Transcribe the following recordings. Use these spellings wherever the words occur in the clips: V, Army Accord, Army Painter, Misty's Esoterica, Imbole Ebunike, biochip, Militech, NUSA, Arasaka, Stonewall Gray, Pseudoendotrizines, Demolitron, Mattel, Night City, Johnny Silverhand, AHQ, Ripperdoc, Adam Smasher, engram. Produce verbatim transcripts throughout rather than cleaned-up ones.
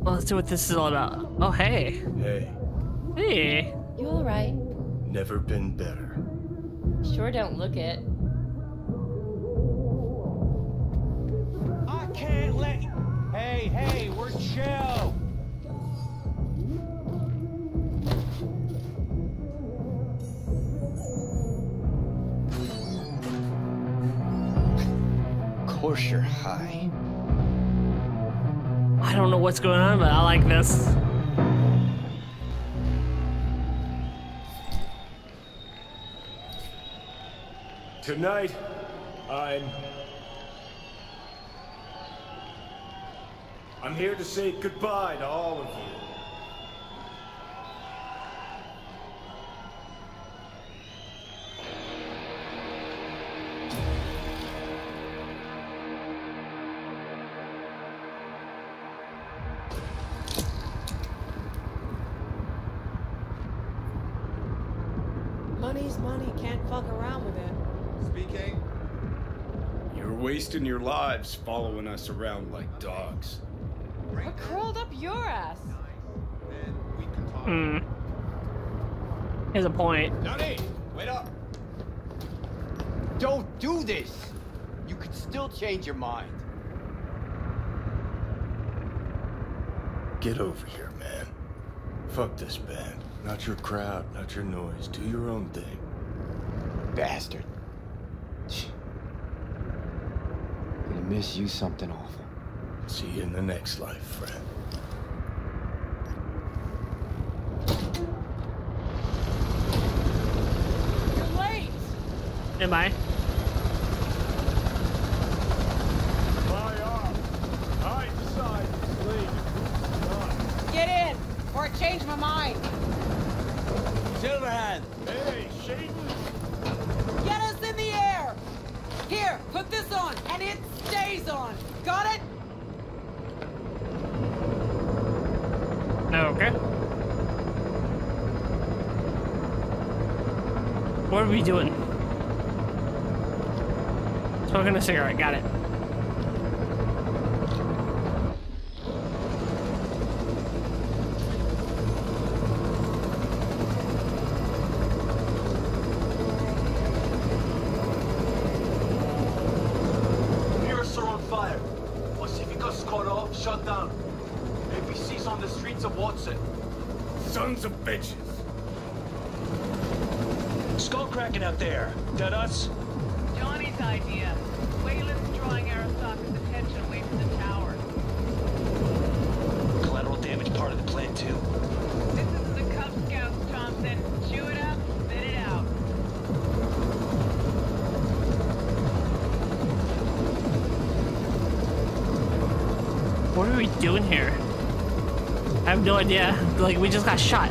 Well, let's see what this is all about. Oh, hey. Hey. Hey. You all right? Never been better. Sure don't look it. I can't let you... Hey, hey, we're chill. Of course you're high. I don't know what's going on, but I like this. Tonight, I'm... I'm here to say goodbye to all of you. Wasting your lives following us around like dogs. We're curled up your ass. Hmm. Here's a point. Johnny, wait up! Don't do this. You could still change your mind. Get over here, man. Fuck this band. Not your crowd. Not your noise. Do your own thing. Bastard. Miss you something awful. See you in the next life, friend. You're late! Am I? My arm. I decide to leave. Get in, or I change my mind. Silverhand! Hey, Shaden! Get us in the air! Here, put this on, and it stays on. Got it? Okay. What are we doing? Smoking a cigarette, got it. Sons of bitches. Skull cracking out there. That us? Johnny's idea. Wayland's drawing Arasaka's attention away from the tower. Collateral damage part of the plan too. This is the Cub Scouts, Thompson. Chew it up, spit it out. What are we doing here? I have no idea. Like, we just got shot.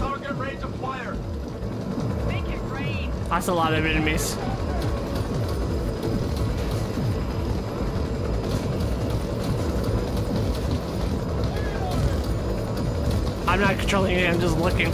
Target range of fire. Make it rain. That's a lot of enemies. I'm not controlling it, I'm just looking.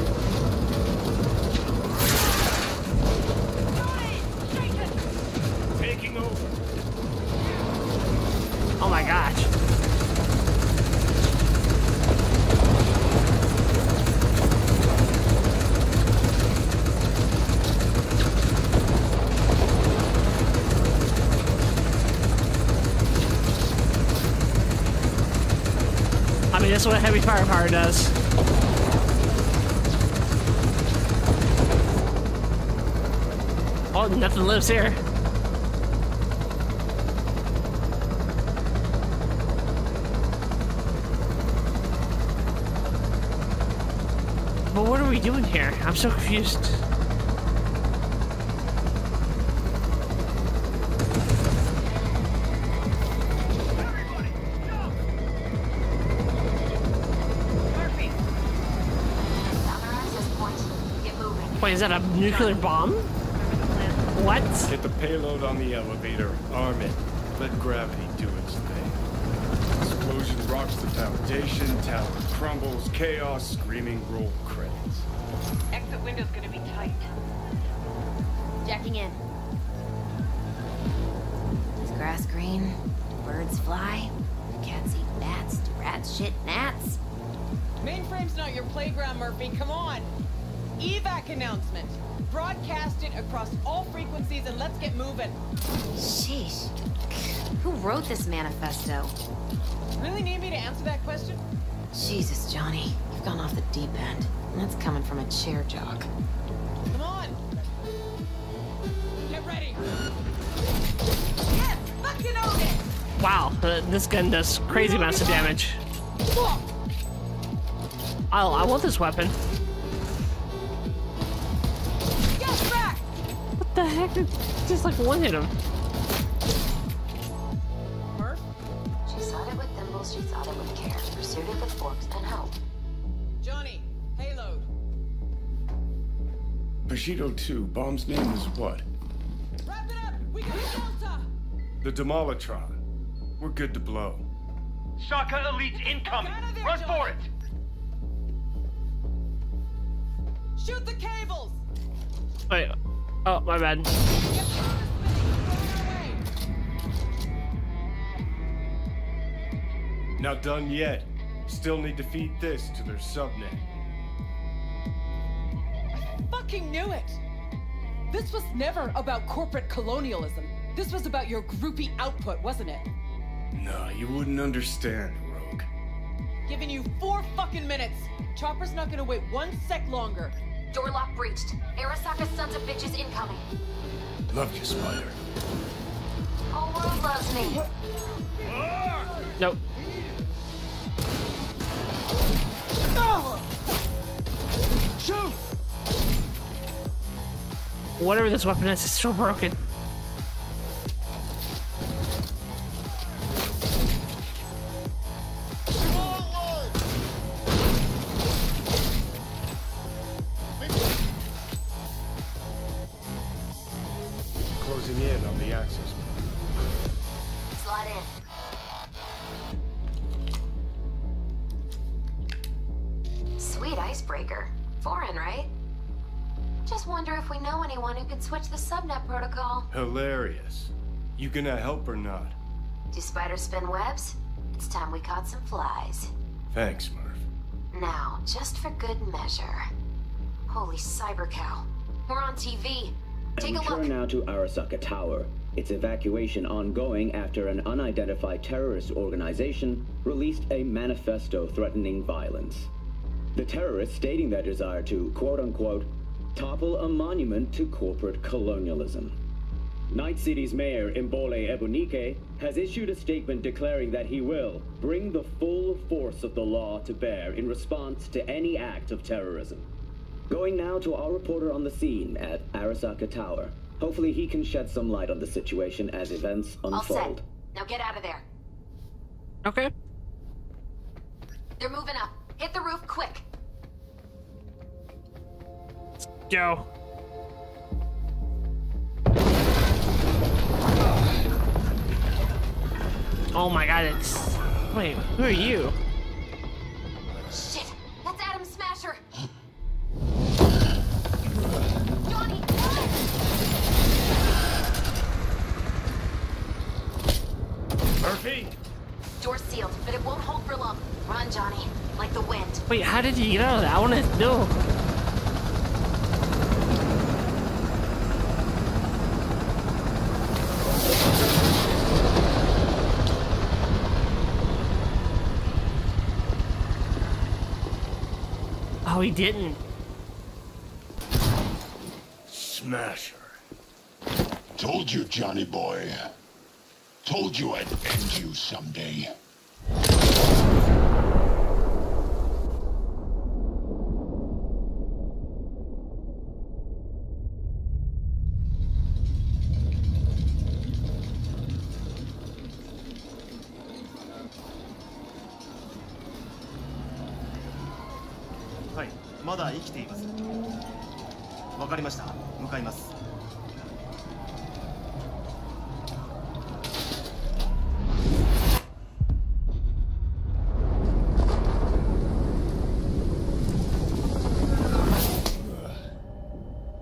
That's what heavy firepower does. Oh, nothing lives here. But what are we doing here? I'm so confused. Wait, is that a nuclear bomb? What? Get the payload on the elevator, arm it, let gravity do its thing. Explosion rocks the foundation, tower crumbles, chaos, screaming, roll credits. Exit window's gonna be tight. Jacking in. Is grass green? Do birds fly? Do cats eat bats? Do rats shit gnats? Mainframe's not your playground, Murphy. Come on! Evac announcement. Broadcast it across all frequencies and let's get moving. Sheesh. Who wrote this manifesto? Really need me to answer that question? Jesus, Johnny. You've gone off the deep end. And that's coming from a chair jock. Come on! Get ready! Yes! Fucking own it! Wow, uh, this gun does crazy amounts of damage. Whoa. I, I want this weapon. Get back! What the heck? It's just like one hit him. Murph? She sought it with thimbles, she sought it with care, pursued it with forks and help. Johnny, payload. Bushido two, bomb's name is what? Wrap it up! We got Delta! The Demolitron. We're good to blow. Saka Elite incoming! There, Run Johnny. for it! Shoot the cables! Wait. Oh, my bad. Not done yet. Still need to feed this to their subnet. I fucking knew it! This was never about corporate colonialism. This was about your groupie output, wasn't it? No, you wouldn't understand, Rogue. Giving you four fucking minutes! Chopper's not gonna wait one sec longer. Door lock breached. Arasaka sons of bitches incoming. Love you, Spider. Whole world loves me. Nope. Oh. Shoot! Whatever this weapon is, it's still broken. You gonna help or not? Do spiders spin webs? It's time we caught some flies. Thanks, Murph. Now, just for good measure. Holy cyber cow. We're on T V. Take and a look. Turn now to Arasaka Tower. Its evacuation ongoing after an unidentified terrorist organization released a manifesto threatening violence. The terrorists stating their desire to, quote-unquote, topple a monument to corporate colonialism. Night City's mayor, Imbole Ebunike, has issued a statement declaring that he will bring the full force of the law to bear in response to any act of terrorism. Going now to our reporter on the scene at Arasaka Tower. Hopefully he can shed some light on the situation as events unfold. All set. Now get out of there. Okay. They're moving up. Hit the roof quick. Let's go. Oh my god, it's... Wait, who are you? Shit! That's Adam Smasher! Johnny, run! Murphy! Door's sealed, but it won't hold for long. Run, Johnny. Like the wind. Wait, how did you get out of that? I wanna know. Oh, he didn't. Smasher. Told you, Johnny boy. Told you I'd end you someday.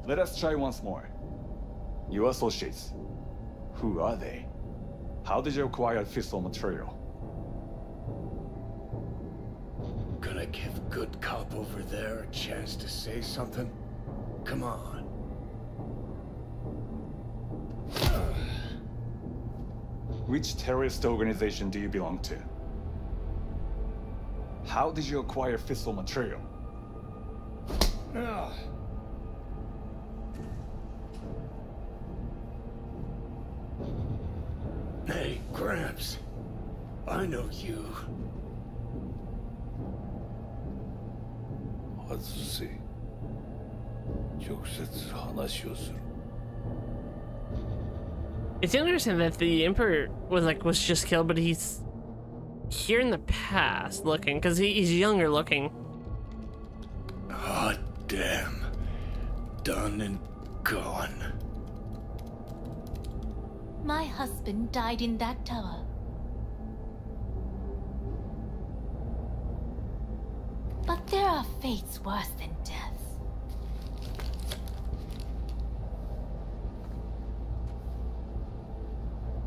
Let us try once more. Your associates. Who are they? How did you acquire fissile material? Gonna give good cop over there a chance to say something? Come on. Which terrorist organization do you belong to? How did you acquire fissile material? Ugh. Hey, Gramps. I know you. Azuzi. It's interesting that the Emperor was like was just killed, but he's here in the past looking, because he, he's younger looking. Hot damn. Done and gone. My husband died in that tower. But there are fates worse than death.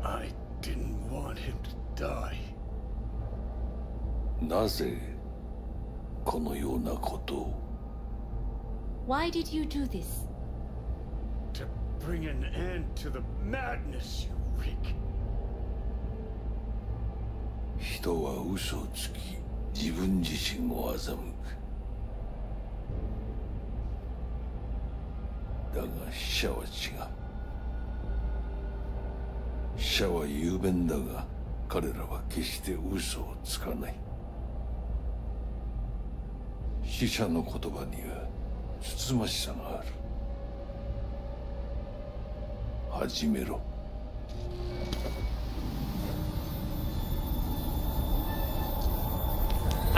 I didn't want him to die. Why did you do this? To bring an end to the madness, you reek. I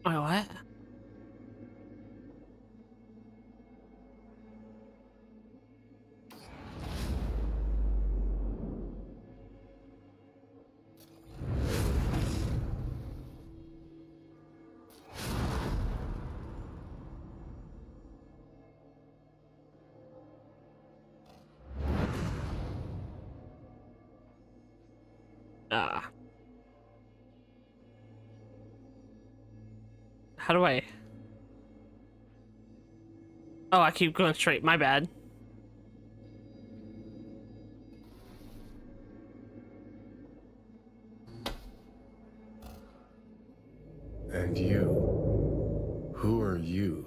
Wait, what? Ah. How do I? Oh, I keep going straight. My bad. And you? Who are you?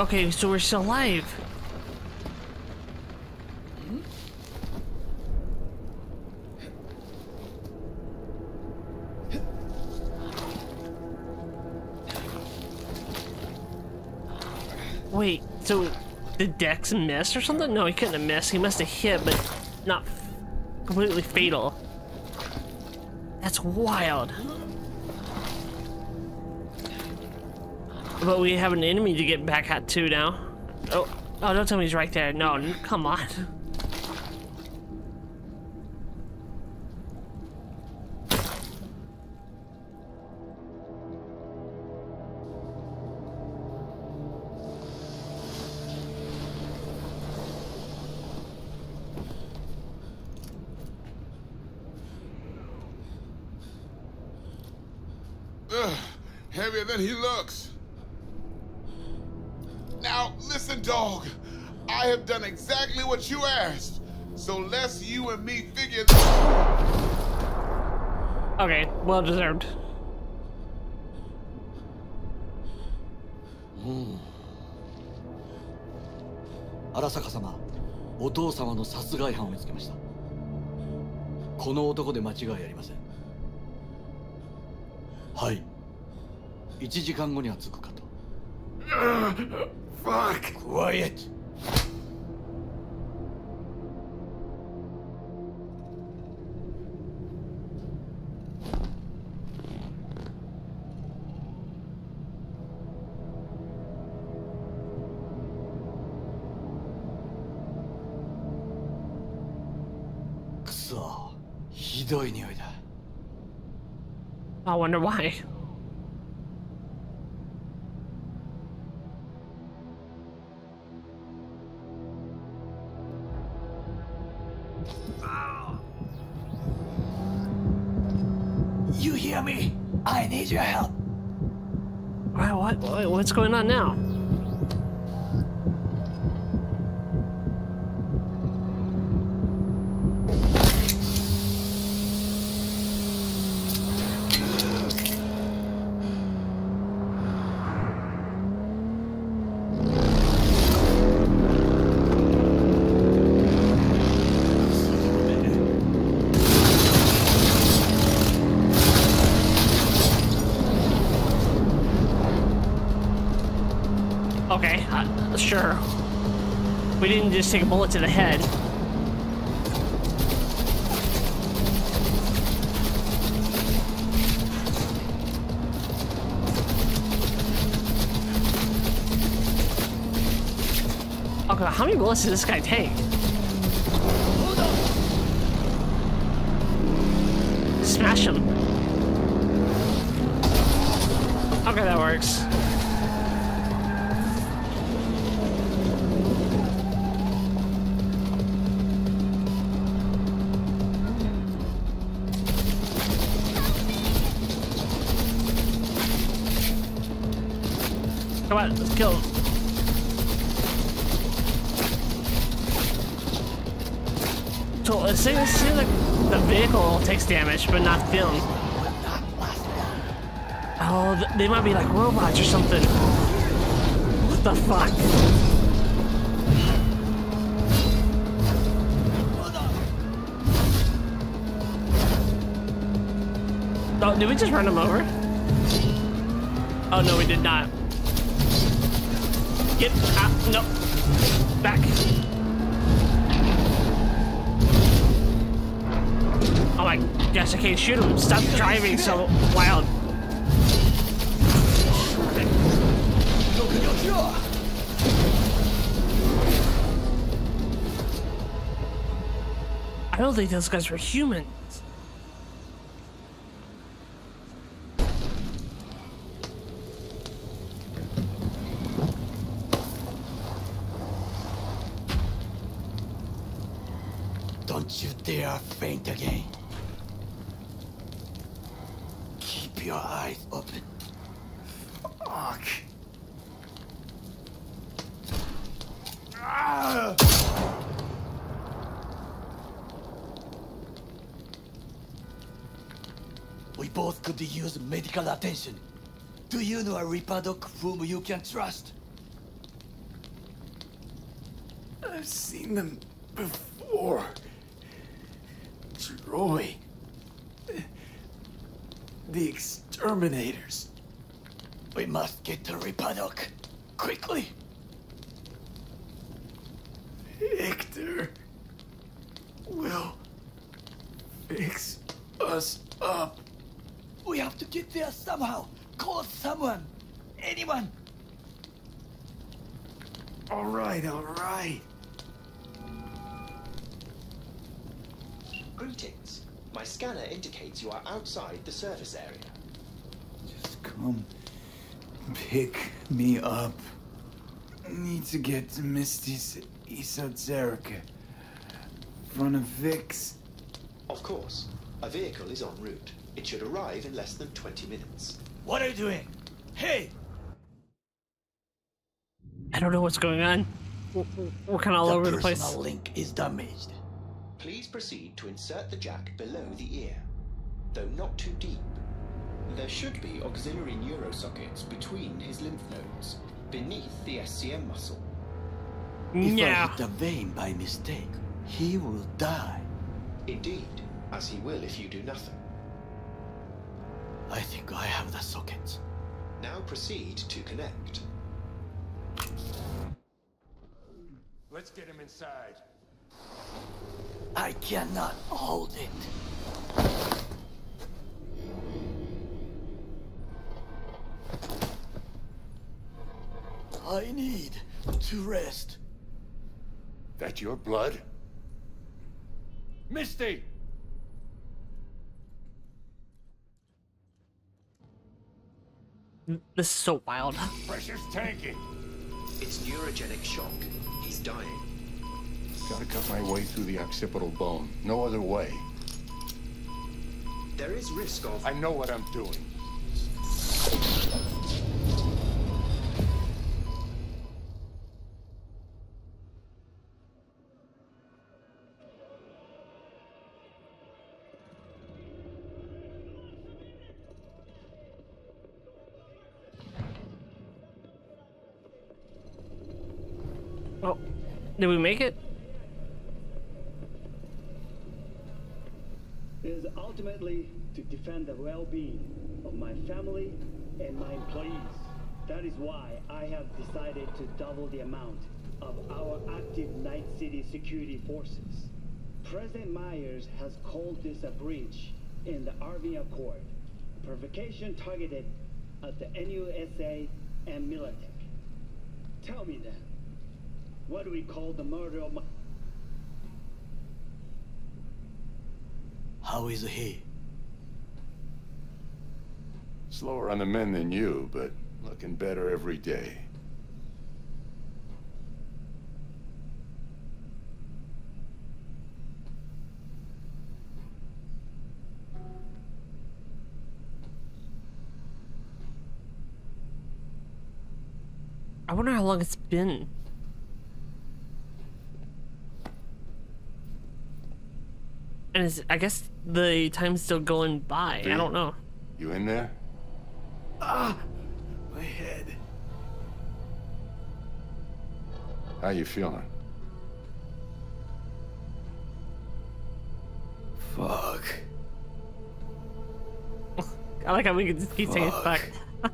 Okay, so we're still alive. Wait, so did Dex miss or something? No, he couldn't have missed. He must have hit, but not completely fatal. That's wild. But we have an enemy to get back at too now. Oh, oh! Don't tell me he's right there. No, come on. Ugh. Heavier than he looks. Now, listen, dog. I have done exactly what you asked. So lest you and me figure this... Okay, well deserved. Mm. Arasaka-sama, your father is a murderer. This man is no mistake. Yes. one hour will arrive. Fuck! Quiet! I wonder why. You hear me? I need your help. Why, what, what, what's going on now? Sure. We didn't just take a bullet to the head. Okay, how many bullets did this guy take? Smash him. Okay, that works. Come on, let's kill him. So it seems like the vehicle takes damage, but not them. Oh, they might be like robots or something. What the fuck? Oh, did we just run him over? Oh no, we did not. Get out. No. Back. Oh my gosh, I can't shoot him. Stop driving so wild. I don't think those guys were human. Faint again. Keep your eyes open. Fuck. Ah! We both could use medical attention. Do you know a Ripperdoc whom you can trust? I've seen them before. Roy, the exterminators. We must get to Ripperdoc quickly. Victor will fix us up. We have to get there somehow. Call someone, anyone. All right, all right. Greetings. My scanner indicates you are outside the service area. Just come pick me up. Need to get to Misty's Esoterica. Front of Vic's. Of course. A vehicle is en route. It should arrive in less than twenty minutes. What are you doing? Hey! I don't know what's going on. We're, we're kind of all over the place. The personal link is damaged. Please proceed to insert the jack below the ear, though not too deep. There should be auxiliary neurosockets between his lymph nodes, beneath the S C M muscle. If yeah. I hit the vein by mistake, he will die. Indeed, as he will if you do nothing. I think I have the sockets. Now proceed to connect. Let's get him inside. I cannot hold it. I need to rest. That your blood? Misty! This is so wild. Pressure's tanking. It's neurogenic shock. He's dying. Gotta cut my way through the occipital bone. No other way. There is risk of... I know what I'm doing. Did we make it? It is ultimately to defend the well-being of my family and my employees. That is why I have decided to double the amount of our active Night City security forces. President Myers has called this a breach in the Army Accord, a provocation targeted at the N U S A and Militech. Tell me then. What do we call the murder of my... How is he? Slower on the men than you, but looking better every day. I wonder how long it's been. And is, I guess the time's still going by. V, I don't know. You in there? Ah, my head. How you feeling? Fuck. I like how we can just keep saying fuck.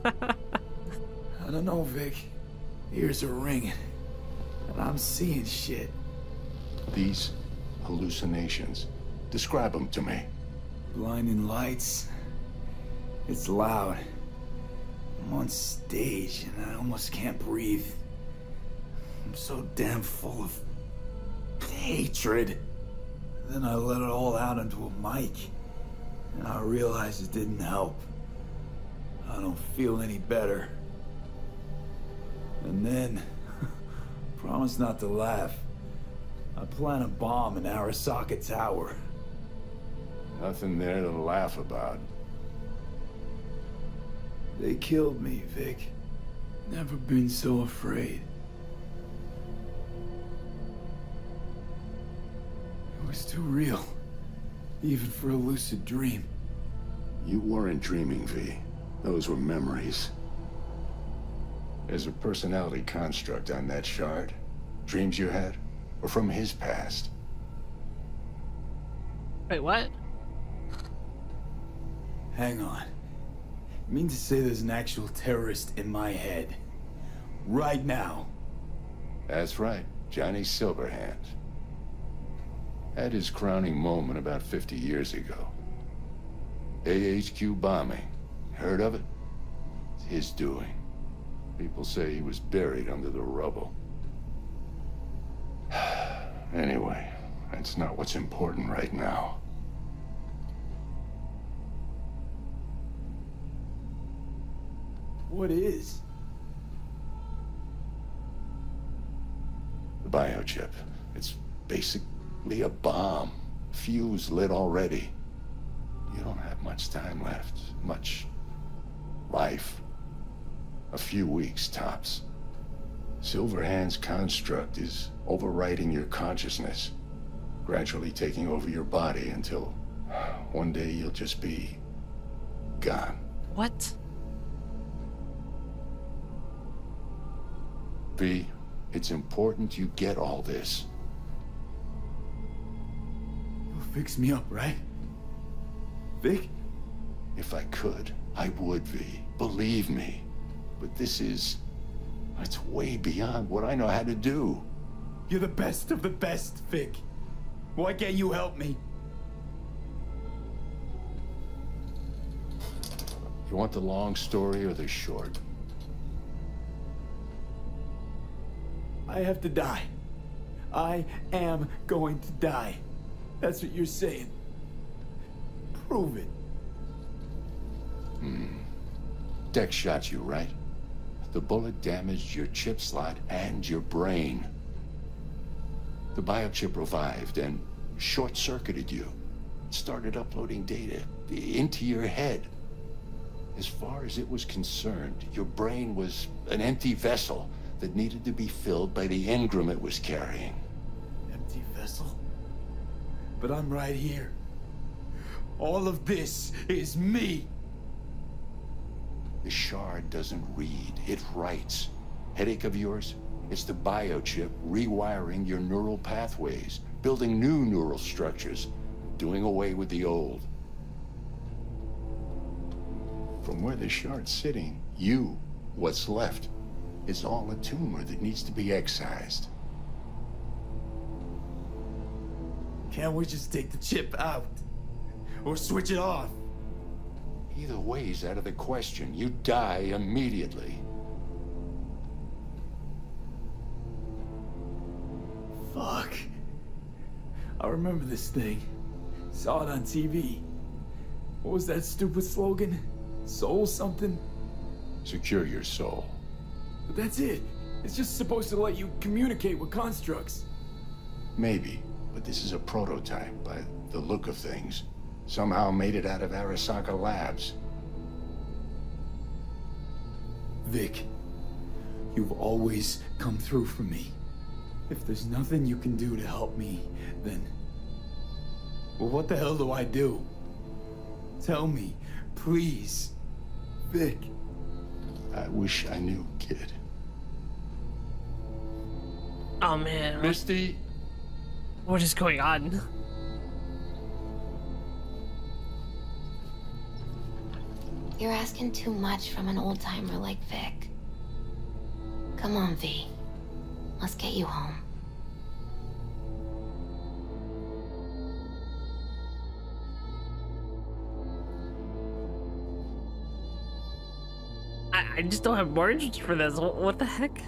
I don't know, Vic. Ears are ringing, and I'm seeing shit. These hallucinations. Describe them to me. Blinding lights. It's loud. I'm on stage and I almost can't breathe. I'm so damn full of hatred. Then I let it all out into a mic. And I realized it didn't help. I don't feel any better. And then, promise not to laugh. I plant a bomb in Arasaka Tower. Nothing there to laugh about. They killed me, Vic. Never been so afraid. It was too real, even for a lucid dream. You weren't dreaming, V. Those were memories. There's a personality construct on that shard. Dreams you had were from his past. Wait, what? Hang on. I mean to say there's an actual terrorist in my head. Right now. That's right. Johnny Silverhand. Had his crowning moment about fifty years ago. A H Q bombing. Heard of it? It's his doing. People say he was buried under the rubble. Anyway, that's not what's important right now. What is? The biochip. It's basically a bomb. Fuse lit already. You don't have much time left. Much life. A few weeks, tops. Silverhand's construct is overriding your consciousness, gradually taking over your body until one day you'll just be gone. What? V, it's important you get all this. You'll fix me up, right? Vic? If I could, I would, V. Believe me. But this is... it's way beyond what I know how to do. You're the best of the best, Vic. Why can't you help me? You want the long story or the short? I have to die. I am going to die. That's what you're saying. Prove it. Hmm. Deck shot you, right? The bullet damaged your chip slot and your brain. The biochip revived and short-circuited you. It started uploading data into your head. As far as it was concerned, your brain was an empty vessel that needed to be filled by the engram it was carrying. Empty vessel? But I'm right here. All of this is me. The shard doesn't read, it writes. Headache of yours? It's the biochip rewiring your neural pathways, building new neural structures, doing away with the old. From where the shard's sitting, you, what's left, is all a tumor that needs to be excised. Can't we just take the chip out? Or switch it off? Either way's out of the question. You die immediately. Fuck. I remember this thing. Saw it on T V. What was that stupid slogan? Soul something? Secure your soul. But that's it. It's just supposed to let you communicate with constructs. Maybe, but this is a prototype by the look of things. Somehow made it out of Arasaka labs. Vic, you've always come through for me. If there's nothing you can do to help me, then... well, what the hell do I do? Tell me, please. Vic. I wish I knew, kid. Oh, man. Misty? What is going on? You're asking too much from an old-timer like Vic. Come on, V. Let's get you home. I, I just don't have margins for this. What, what the heck?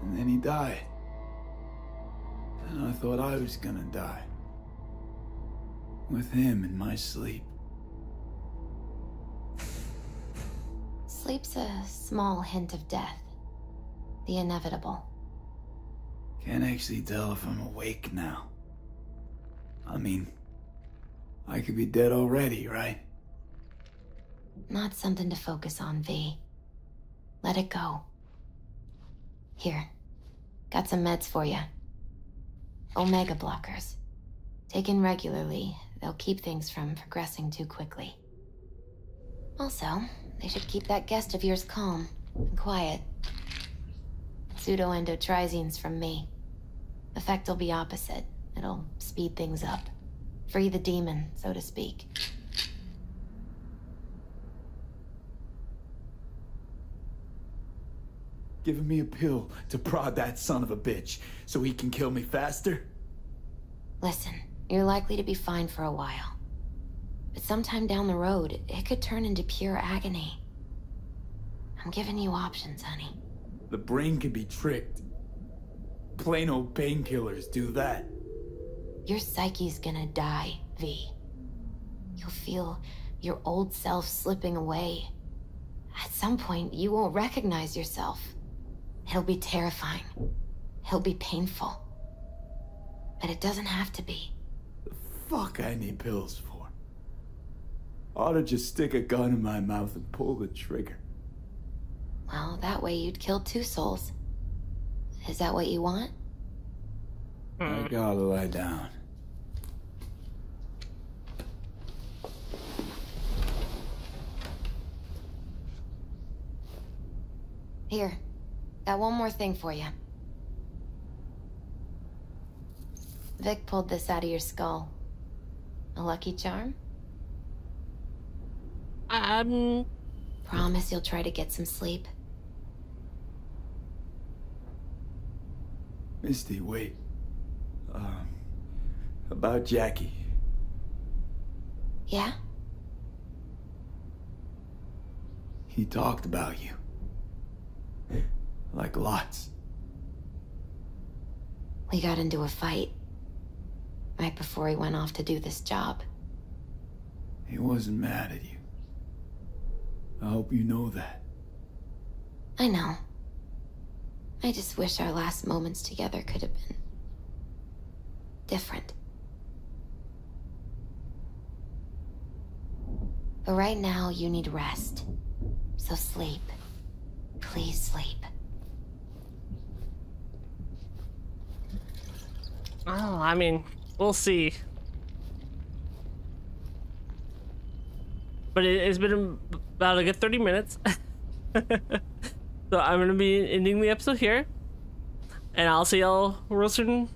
And then he died. And I thought I was gonna die. With him in my sleep. Sleep's a small hint of death. The inevitable. Can't actually tell if I'm awake now. I mean, I could be dead already, right? Not something to focus on, V. Let it go. Here. Got some meds for you. Omega blockers. Taken regularly, they'll keep things from progressing too quickly. Also, they should keep that guest of yours calm and quiet. Pseudoendotrizines from me. Effect will be opposite. It'll speed things up. Free the demon, so to speak. Giving me a pill to prod that son of a bitch so he can kill me faster? Listen, you're likely to be fine for a while. But sometime down the road, it could turn into pure agony. I'm giving you options, honey. The brain can be tricked. Plain old painkillers do that. Your psyche's gonna die, V. You'll feel your old self slipping away. At some point, you won't recognize yourself. It'll be terrifying. It'll be painful. But it doesn't have to be. The fuck I need pills for? ought to just stick a gun in my mouth and pull the trigger. Well, that way you'd kill two souls. Is that what you want? I gotta lie down. Here, got one more thing for you. Vic pulled this out of your skull. A lucky charm? Um... Promise you'll try to get some sleep. Misty, wait. Um... About Jackie. Yeah? He talked about you. Like lots. We got into a fight. Right before he went off to do this job. He wasn't mad at you. I hope you know that. I know. I just wish our last moments together could have been... different. But right now, you need rest. So sleep. Please sleep. Oh, I mean, we'll see. But it, it's been about a good thirty minutes. So I'm going to be ending the episode here. And I'll see y'all real soon.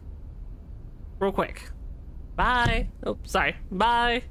Real quick. Bye. Oh, sorry. Bye.